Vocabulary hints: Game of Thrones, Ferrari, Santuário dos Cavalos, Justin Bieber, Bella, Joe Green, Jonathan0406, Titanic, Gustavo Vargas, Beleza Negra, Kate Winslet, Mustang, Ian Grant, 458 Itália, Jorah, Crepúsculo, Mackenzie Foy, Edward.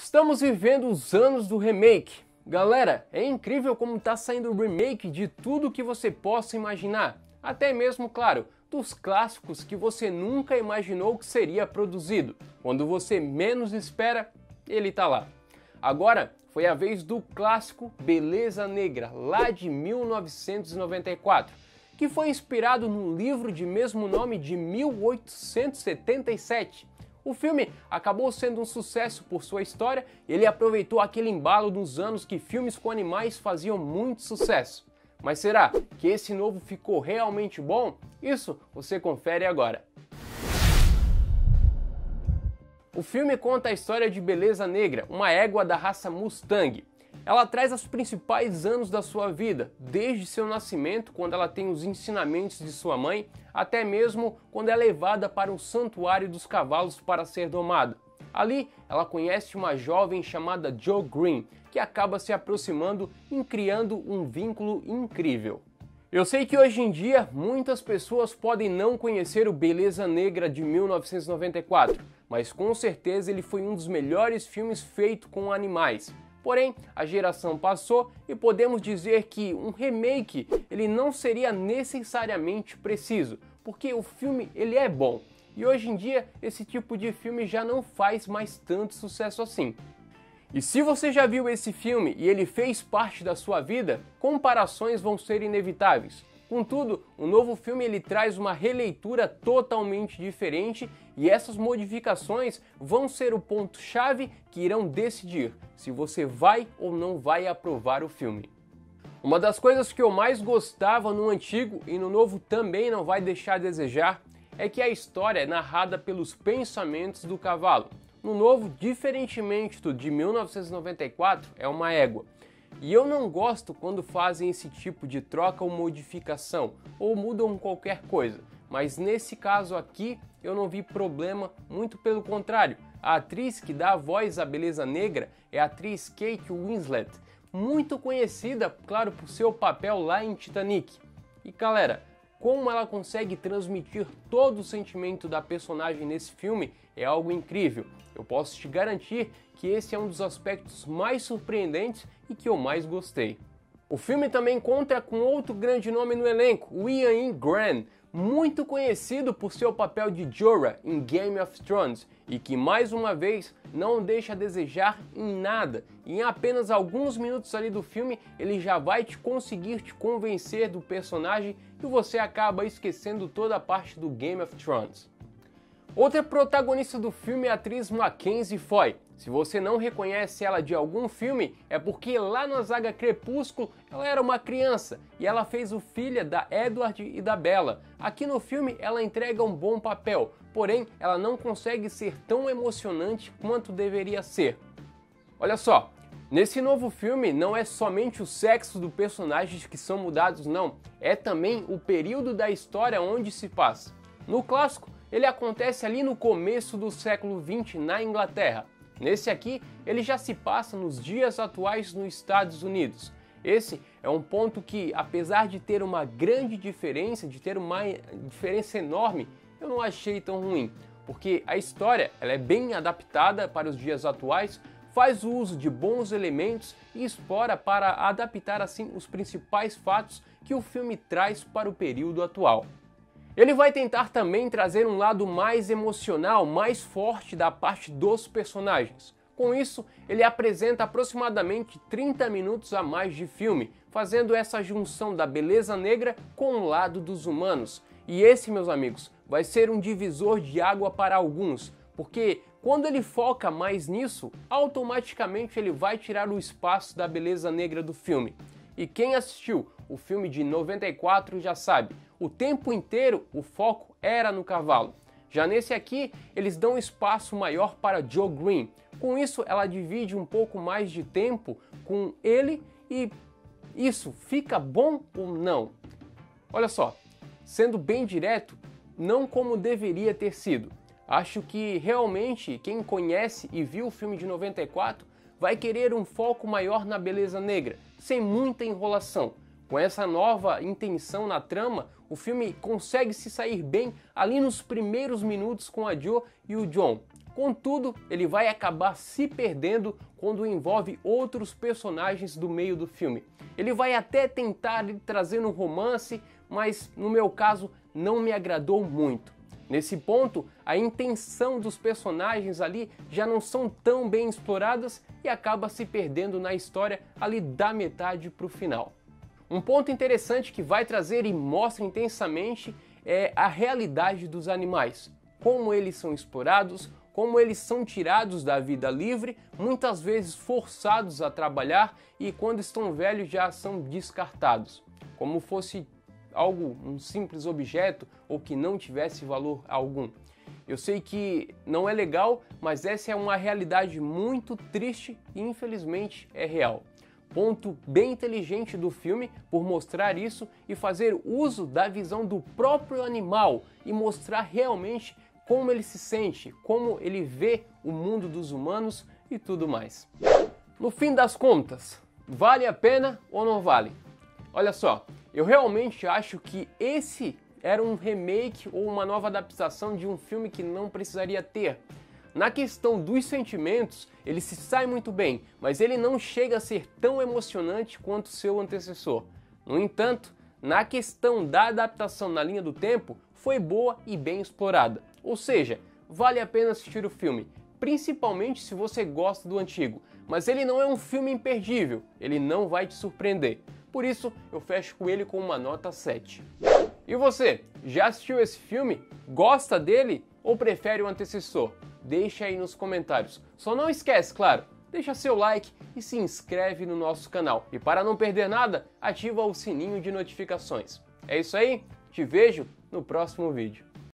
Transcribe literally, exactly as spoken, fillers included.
Estamos vivendo os anos do remake. Galera, é incrível como tá saindo o remake de tudo que você possa imaginar. Até mesmo, claro, dos clássicos que você nunca imaginou que seria produzido. Quando você menos espera, ele tá lá. Agora foi a vez do clássico Beleza Negra, lá de mil novecentos e noventa e quatro, que foi inspirado num livro de mesmo nome de mil oitocentos e setenta e sete. O filme acabou sendo um sucesso por sua história e ele aproveitou aquele embalo dos anos que filmes com animais faziam muito sucesso. Mas será que esse novo ficou realmente bom? Isso você confere agora. O filme conta a história de Beleza Negra, uma égua da raça Mustang. Ela traz os principais anos da sua vida, desde seu nascimento, quando ela tem os ensinamentos de sua mãe, até mesmo quando é levada para o Santuário dos Cavalos para ser domada. Ali, ela conhece uma jovem chamada Joe Green, que acaba se aproximando e criando um vínculo incrível. Eu sei que hoje em dia, muitas pessoas podem não conhecer o Beleza Negra de mil novecentos e noventa e quatro, mas com certeza ele foi um dos melhores filmes feitos com animais. Porém, a geração passou e podemos dizer que um remake ele não seria necessariamente preciso, porque o filme ele é bom. E hoje em dia, esse tipo de filme já não faz mais tanto sucesso assim. E se você já viu esse filme e ele fez parte da sua vida, comparações vão ser inevitáveis. Contudo, o novo filme ele traz uma releitura totalmente diferente e essas modificações vão ser o ponto-chave que irão decidir se você vai ou não vai aprovar o filme. Uma das coisas que eu mais gostava no antigo e no novo também não vai deixar a desejar é que a história é narrada pelos pensamentos do cavalo. No novo, diferentemente do de mil novecentos e noventa e quatro, é uma égua. E eu não gosto quando fazem esse tipo de troca ou modificação, ou mudam qualquer coisa. Mas nesse caso aqui, eu não vi problema, muito pelo contrário. A atriz que dá a voz à Beleza Negra é a atriz Kate Winslet, muito conhecida, claro, por seu papel lá em Titanic. E galera, como ela consegue transmitir todo o sentimento da personagem nesse filme é algo incrível. Eu posso te garantir que esse é um dos aspectos mais surpreendentes e que eu mais gostei. O filme também conta com outro grande nome no elenco, o Ian Grant, muito conhecido por seu papel de Jorah em Game of Thrones e que mais uma vez não deixa a desejar em nada. E em apenas alguns minutos ali do filme ele já vai te conseguir te convencer do personagem e você acaba esquecendo toda a parte do Game of Thrones. Outra protagonista do filme é a atriz Mackenzie Foy. Se você não reconhece ela de algum filme, é porque lá na saga Crepúsculo ela era uma criança e ela fez o filho da Edward e da Bella. Aqui no filme ela entrega um bom papel, porém ela não consegue ser tão emocionante quanto deveria ser. Olha só, nesse novo filme não é somente o sexo dos personagens que são mudados não, é também o período da história onde se passa. No clássico, ele acontece ali no começo do século vinte na Inglaterra. Nesse aqui, ele já se passa nos dias atuais nos Estados Unidos. Esse é um ponto que, apesar de ter uma grande diferença, de ter uma diferença enorme, eu não achei tão ruim, porque a história ela é bem adaptada para os dias atuais, faz o uso de bons elementos e explora para adaptar assim os principais fatos que o filme traz para o período atual. Ele vai tentar também trazer um lado mais emocional, mais forte da parte dos personagens. Com isso, ele apresenta aproximadamente trinta minutos a mais de filme, fazendo essa junção da beleza negra com o lado dos humanos. E esse, meus amigos, vai ser um divisor de água para alguns, porque quando ele foca mais nisso, automaticamente ele vai tirar o espaço da beleza negra do filme. E quem assistiu o filme de noventa e quatro já sabe, o tempo inteiro o foco era no cavalo. Já nesse aqui, eles dão um espaço maior para Joe Green. Com isso, ela divide um pouco mais de tempo com ele e isso fica bom ou não? Olha só, sendo bem direto, não como deveria ter sido. Acho que realmente quem conhece e viu o filme de noventa e quatro vai querer um foco maior na beleza negra, sem muita enrolação. Com essa nova intenção na trama, o filme consegue se sair bem ali nos primeiros minutos com a Jo e o John. Contudo, ele vai acabar se perdendo quando envolve outros personagens do meio do filme. Ele vai até tentar trazer um romance, mas no meu caso não me agradou muito. Nesse ponto, a intenção dos personagens ali já não são tão bem exploradas e acaba se perdendo na história ali da metade para o final. Um ponto interessante que vai trazer e mostra intensamente é a realidade dos animais, como eles são explorados, como eles são tirados da vida livre, muitas vezes forçados a trabalhar e quando estão velhos já são descartados, como fosse algo, um simples objeto ou que não tivesse valor algum. Eu sei que não é legal, mas essa é uma realidade muito triste e infelizmente é real. Ponto bem inteligente do filme por mostrar isso e fazer uso da visão do próprio animal e mostrar realmente como ele se sente, como ele vê o mundo dos humanos e tudo mais. No fim das contas, vale a pena ou não vale? Olha só, eu realmente acho que esse era um remake ou uma nova adaptação de um filme que não precisaria ter. Na questão dos sentimentos, ele se sai muito bem, mas ele não chega a ser tão emocionante quanto seu antecessor. No entanto, na questão da adaptação na linha do tempo, foi boa e bem explorada. Ou seja, vale a pena assistir o filme, principalmente se você gosta do antigo. Mas ele não é um filme imperdível, ele não vai te surpreender. Por isso, eu fecho com ele com uma nota sete. E você, já assistiu esse filme? Gosta dele ou prefere o antecessor? Deixa aí nos comentários. Só não esquece, claro, deixa seu like e se inscreve no nosso canal. E para não perder nada, ativa o sininho de notificações. É isso aí, te vejo no próximo vídeo.